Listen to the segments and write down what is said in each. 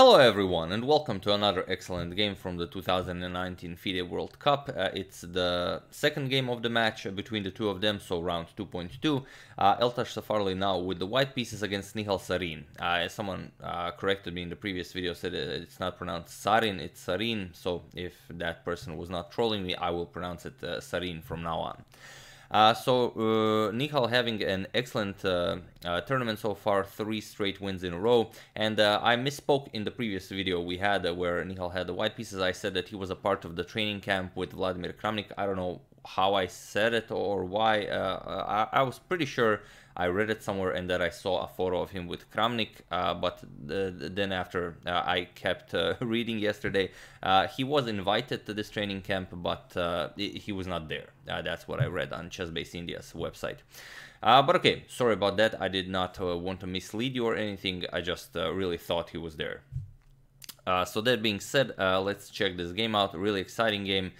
Hello everyone and welcome to another excellent game from the 2019 FIDE World Cup. It's the second game of the match between the two of them, so round 2.2. Eltaj Safarli now with the white pieces against Nihal Sarin. Someone corrected me in the previous video, said it's not pronounced Sarin, it's Sarin, so if that person was not trolling me, I will pronounce it Sarin from now on. Nihal having an excellent tournament so far, 3 straight wins in a row, and I misspoke in the previous video we had where Nihal had the white pieces. I said that he was a part of the training camp with Vladimir Kramnik. I don't know how I said it or why. I was pretty sure I read it somewhere and that I saw a photo of him with Kramnik, but then after I kept reading yesterday, he was invited to this training camp, but he was not there. That's what I read on Chessbase India's website. But okay, sorry about that. I did not want to mislead you or anything. I just really thought he was there. So that being said, let's check this game out. A really exciting game.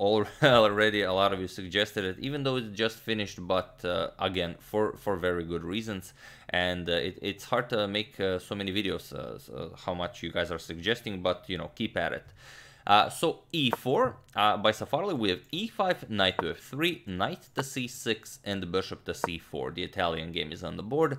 Already a lot of you suggested it, even though it just finished, but again, for very good reasons, and it's hard to make so many videos, so how much you guys are suggesting, but you know, keep at it. So e4 by Safarli, we have e5, knight to f3, knight to c6, and bishop to c4. The Italian game is on the board.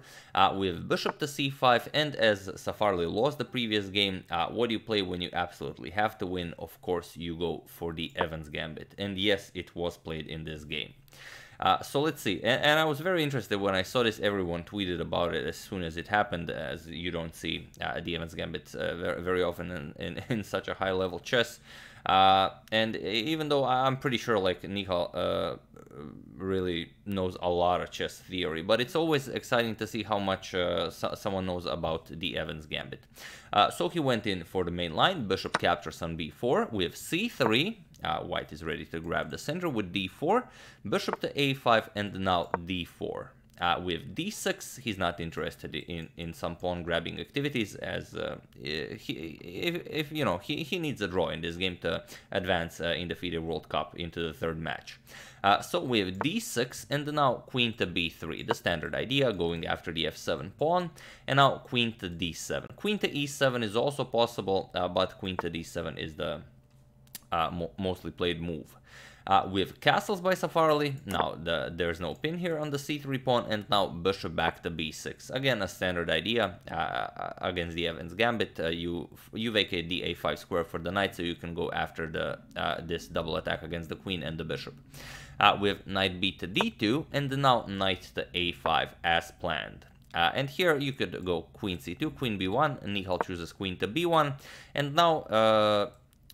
We have bishop to c5, and as Safarli lost the previous game, what do you play when you absolutely have to win? Of course, you go for the Evans gambit. And yes, it was played in this game. So let's see, and I was very interested when I saw this. Everyone tweeted about it as soon as it happened, as you don't see the Evans gambit very often in such a high level chess, and even though I'm pretty sure like Nihal really knows a lot of chess theory, but it's always exciting to see how much someone knows about the Evans gambit. So he went in for the main line, bishop captures on b4, we have c3, white is ready to grab the center with d4, bishop to a5, and now d4. With d6, he's not interested in some pawn grabbing activities, as if you know, he needs a draw in this game to advance in the FIDE World Cup into the third match. So we have d6, and now queen to b3, the standard idea, going after the f7 pawn, and now queen to d7. Queen to e7 is also possible, but queen to d7 is the mostly played move. With castles by Safarli, now there's no pin here on the c3 pawn, and now bishop back to b6. Again, a standard idea against the Evans gambit. You vacate the a5 square for the knight, so you can go after the this double attack against the queen and the bishop. With knight b to d2, and now knight to a5 as planned. And here you could go queen c2, queen b1, and Nihal chooses queen to b1, and now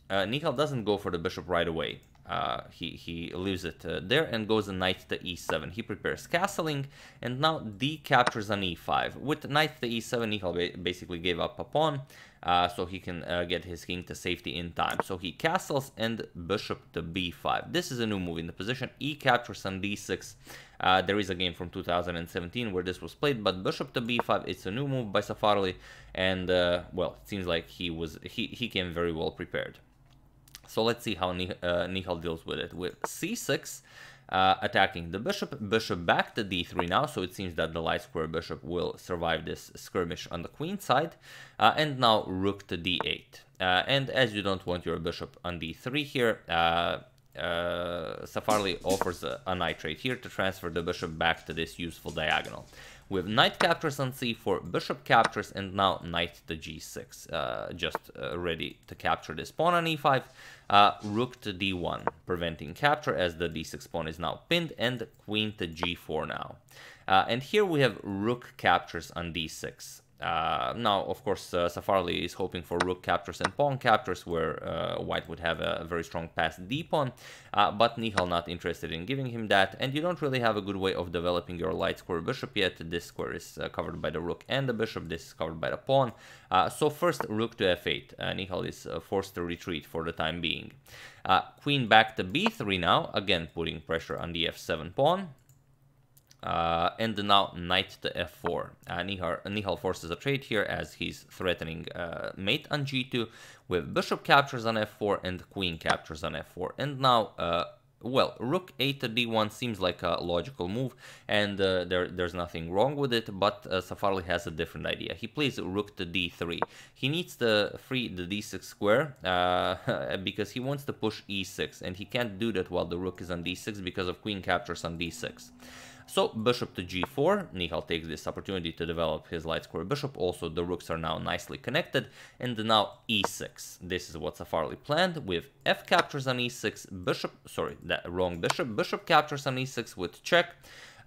Nihal doesn't go for the bishop right away. He leaves it there and goes a knight to e7. He prepares castling, and now d captures on e5. With knight to e7, Nihal basically gave up a pawn, so he can get his king to safety in time. So he castles and bishop to b5. This is a new move in the position. E captures on d6. There is a game from 2017 where this was played, but bishop to b5, it's a new move by Safarli, and well, it seems like he came very well prepared. So let's see how Nihal deals with it. With c6, attacking the bishop, bishop back to d3 now, so it seems that the light square bishop will survive this skirmish on the queen side, and now rook to d8. And as you don't want your bishop on d3 here, Safarli offers a knight trade here to transfer the bishop back to this useful diagonal. With knight captures on c4, bishop captures, and now knight to g6, just ready to capture this pawn on e5, rook to d1, preventing capture as the d6 pawn is now pinned, and queen to g4 now. And here we have rook captures on d6. Now, of course, Safarli is hoping for rook captures and pawn captures, where white would have a very strong passed d-pawn, but Nihal not interested in giving him that, and you don't really have a good way of developing your light square bishop yet. This square is covered by the rook and the bishop, this is covered by the pawn, so first rook to f8, Nihal is forced to retreat for the time being. Queen back to b3 now, again putting pressure on the f7 pawn. And now knight to f4. Nihal forces a trade here as he's threatening mate on g2, with bishop captures on f4 and queen captures on f4. And now Well, rook a to d1 seems like a logical move, and there's nothing wrong with it, but Safarli has a different idea. He plays rook to d3. He needs to free the d6 square because he wants to push e6, and he can't do that while the rook is on d6 because of queen captures on d6. So bishop to g4, Nihal takes this opportunity to develop his light square bishop. Also, the rooks are now nicely connected, and now e6. This is what Safarli planned with f captures on e6, bishop captures on e6 with check,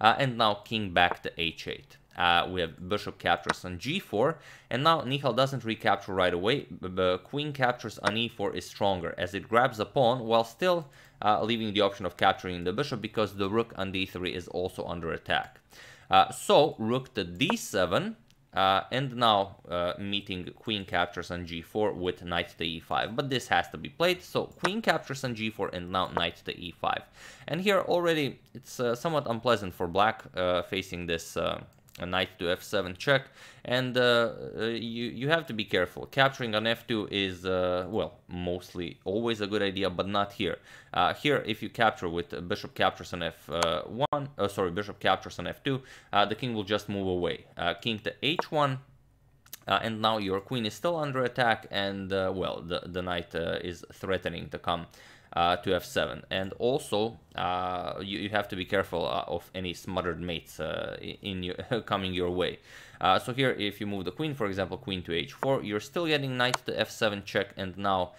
and now king back to h8. We have bishop captures on g4, and now Nihal doesn't recapture right away. The queen captures on e4 is stronger, as it grabs a pawn while still leaving the option of capturing the bishop, because the rook on d3 is also under attack. So rook to d7, and now meeting queen captures on g4 with knight to e5. But this has to be played, so queen captures on g4 and now knight to e5. And here already it's somewhat unpleasant for black facing this a knight to f7 check, and you have to be careful. Capturing on f2 is, well, mostly always a good idea, but not here. Here, if you capture with bishop captures on f1, bishop captures on f2, the king will just move away. King to h1, and now your queen is still under attack, and, well, the knight is threatening to come to f7, and also you have to be careful of any smothered mates coming your way. So here, if you move the queen, for example, queen to h4, you're still getting knight to f7 check, and now,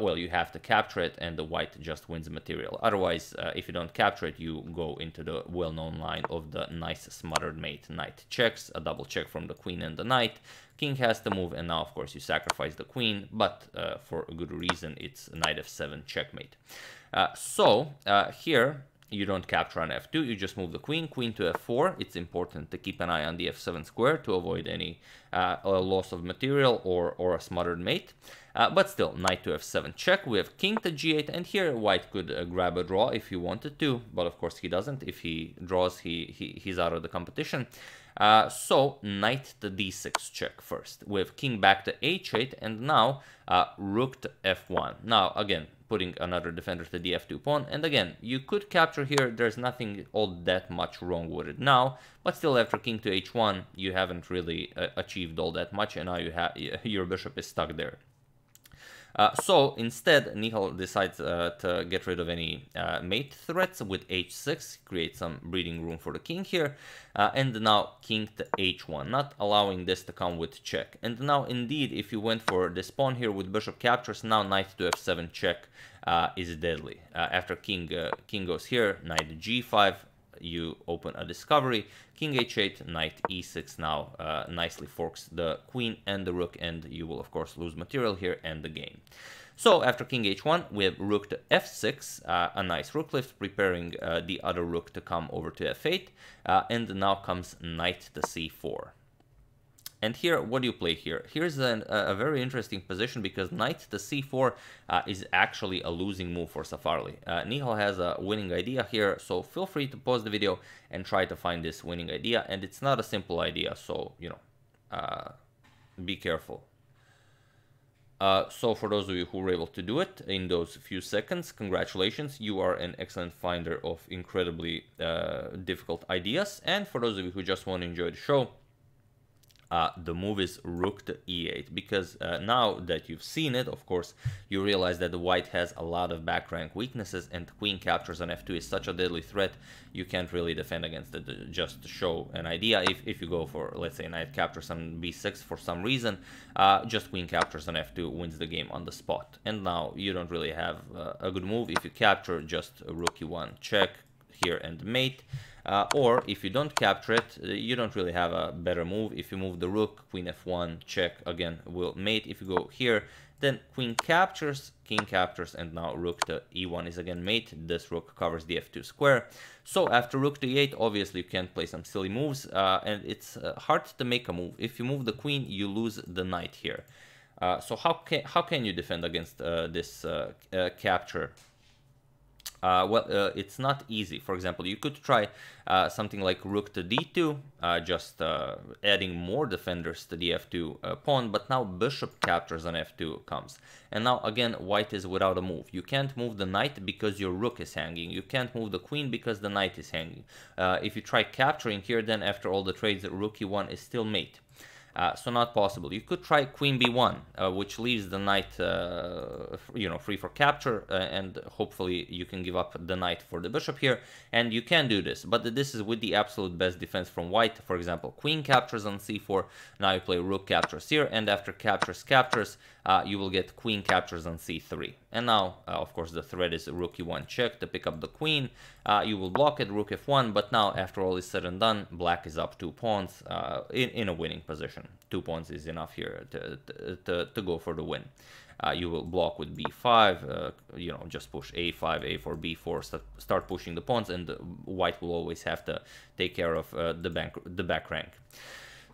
well, you have to capture it, and the white just wins material. Otherwise, if you don't capture it, you go into the well-known line of the nice smothered mate. Knight checks, a double check from the queen and the knight. King has to move, and now, of course, you sacrifice the queen, but for a good reason, it's knight f7 checkmate. So here, you don't capture on f2, you just move the queen, queen to f4. It's important to keep an eye on the f7 square to avoid any loss of material or a smothered mate. But still, knight to f7 check, we have king to g8, and here white could grab a draw if he wanted to, but of course he doesn't. If he draws, he's out of the competition. So knight to d6 check first, with king back to h8, and now rook to f1. Now again, putting another defender to the f2 pawn, and again, you could capture here, there's nothing all that much wrong with it now, but still after king to h1, you haven't really achieved all that much, and now you have your bishop is stuck there. So instead, Nihal decides to get rid of any mate threats with h6, create some breathing room for the king here, and now king to h1, not allowing this to come with check. And now, indeed, if you went for this pawn here with bishop captures, now knight to f7 check is deadly. After king goes here, knight to g5, you open a discovery, king h8, knight e6 now nicely forks the queen and the rook, and you will of course lose material here and the game. So after king h1, we have rook to f6, a nice rook lift, preparing the other rook to come over to f8, and now comes knight to c4. And here, what do you play here? Here's a very interesting position, because knight to c4 is actually a losing move for Safarli. Nihal has a winning idea here, so feel free to pause the video and try to find this winning idea. And it's not a simple idea, so, you know, be careful. So for those of you who were able to do it in those few seconds, congratulations, you are an excellent finder of incredibly difficult ideas. And for those of you who just want to enjoy the show, the move is rook to e8, because now that you've seen it, of course, you realize that the white has a lot of back rank weaknesses, and queen captures on f2 is such a deadly threat, you can't really defend against it. Just to show an idea, if you go for, let's say, knight captures on b6 for some reason, just queen captures on f2 wins the game on the spot. And now you don't really have a good move. If you capture, just rook e1 check here and mate. Or if you don't capture it, you don't really have a better move. If you move the rook, queen f1, check, again, will mate. If you go here, then queen captures, king captures, and now rook to e1 is again mate. This rook covers the f2 square. So after rook to e8, obviously you can play some silly moves, and it's hard to make a move. If you move the queen, you lose the knight here. So how can you defend against this capture? it's not easy. For example, you could try something like rook to d2, just adding more defenders to the f2 pawn, but now bishop captures on f2 comes. And now again, white is without a move. You can't move the knight because your rook is hanging. You can't move the queen because the knight is hanging. If you try capturing here, then after all the trades, rook e1 is still mate. So not possible. You could try queen b1, which leaves the knight, free for capture, and hopefully you can give up the knight for the bishop here. And you can do this, but this is with the absolute best defense from white. For example, queen captures on c4. Now you play rook captures here, and after captures, you will get queen captures on c3. And now, of course, the threat is rook e1 check to pick up the queen. You will block it, rook f1, but now, after all is said and done, black is up 2 pawns in a winning position. 2 pawns is enough here to go for the win. You will block with b5, just push a5, a4, b4, start pushing the pawns, and white will always have to take care of the back rank.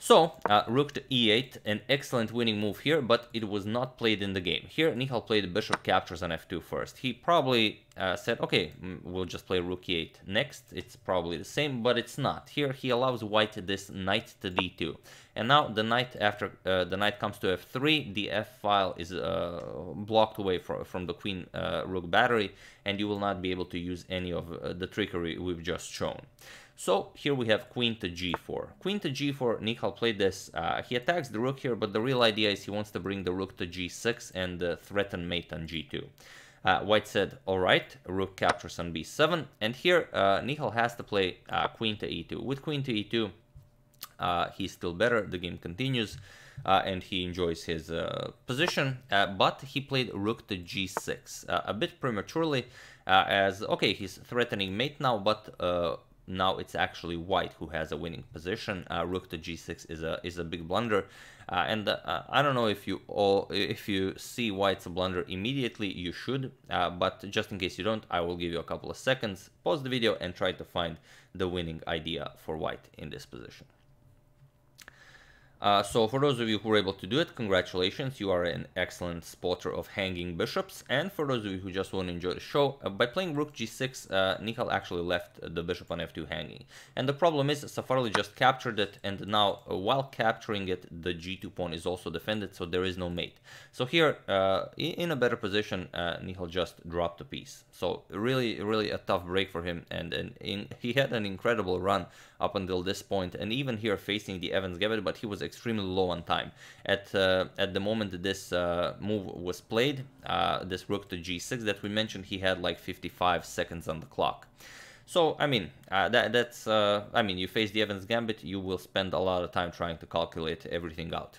So, rook to e8, an excellent winning move here, but it was not played in the game. Here, Nihal played bishop captures on f2 first. He probably said, okay, we'll just play rook e8 next. It's probably the same, but it's not. Here, he allows white this knight to d2. And now, the knight, after the knight comes to f3, the f file is blocked away from the queen rook battery, and you will not be able to use any of the trickery we've just shown. So here we have queen to g4. Queen to g4, Nihal played this. He attacks the rook here, but the real idea is he wants to bring the rook to g6 and threaten mate on g2. White said, all right, rook captures on b7. And here Nihal has to play queen to e2. With queen to e2, he's still better. The game continues, and he enjoys his position. But he played rook to g6 a bit prematurely, as, okay, he's threatening mate now, but... now it's actually white who has a winning position. Rook to g6 is a big blunder, and I don't know if you see why it's a blunder immediately. You should, but just in case you don't, I will give you a couple of seconds. Pause the video and try to find the winning idea for white in this position. So for those of you who were able to do it, congratulations, you are an excellent spotter of hanging bishops. And for those of you who just want to enjoy the show, by playing rook g6, Nihal actually left the bishop on f2 hanging. And the problem is Safarli just captured it, and now while capturing it, the g2 pawn is also defended, so there is no mate. So here, in a better position, Nihal just dropped a piece. So really, really a tough break for him, and he had an incredible run up until this point, and even here facing the Evans gambit, but he was extremely low on time. At the moment that this move was played, this rook to g6 that we mentioned, he had like 55 seconds on the clock. So I mean, you face the Evans gambit, you will spend a lot of time trying to calculate everything out.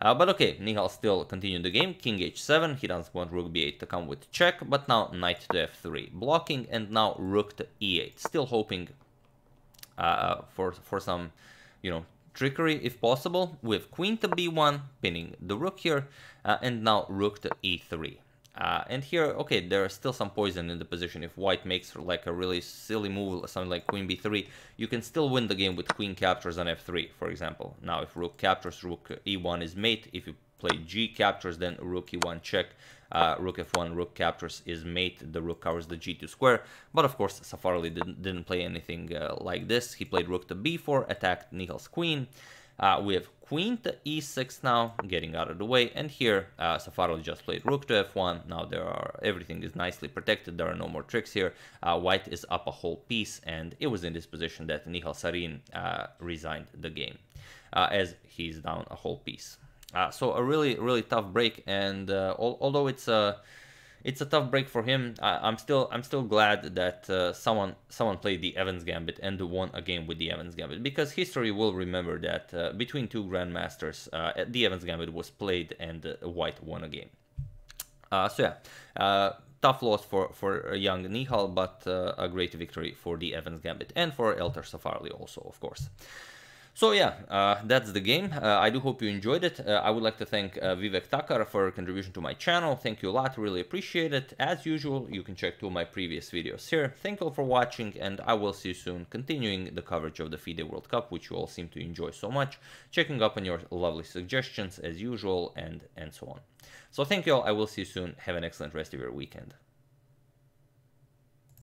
But okay, Nihal still continued the game. King h7, he doesn't want rook b8 to come with check, but now knight to f3, blocking, and now rook to e8, still hoping for some, trickery if possible, with queen to b1, pinning the rook here, and now rook to e3. And here, okay, there is still some poison in the position. If white makes like a really silly move, something like queen b3, you can still win the game with queen captures on f3, for example. Now, if rook captures, rook e1 is mate. If you play g captures, then rook e1 check, rook f1, rook captures is mate, the rook covers the g2 square. But of course, Safarli didn't play anything like this. He played rook to b4, attacked Nihal's queen. We have queen to e6 now, getting out of the way, and here Safarli just played rook to f1. Now everything is nicely protected, there are no more tricks here. White is up a whole piece, and it was in this position that Nihal Sarin resigned the game, as he's down a whole piece. So a really, really tough break, and although it's a tough break for him, I'm still glad that someone played the Evans gambit and won a game with the Evans gambit, because history will remember that between two grandmasters, the Evans gambit was played and white won a game. Tough loss for young Nihal, but a great victory for the Evans gambit and for Eltaj Safarli also, of course. So yeah, that's the game. I do hope you enjoyed it. I would like to thank Vivek Thakar for her contribution to my channel. Thank you a lot, really appreciate it. As usual, you can check 2 of my previous videos here. Thank you all for watching, and I will see you soon, continuing the coverage of the FIDE World Cup, which you all seem to enjoy so much, checking up on your lovely suggestions as usual, and so on. So thank you all, I will see you soon. Have an excellent rest of your weekend.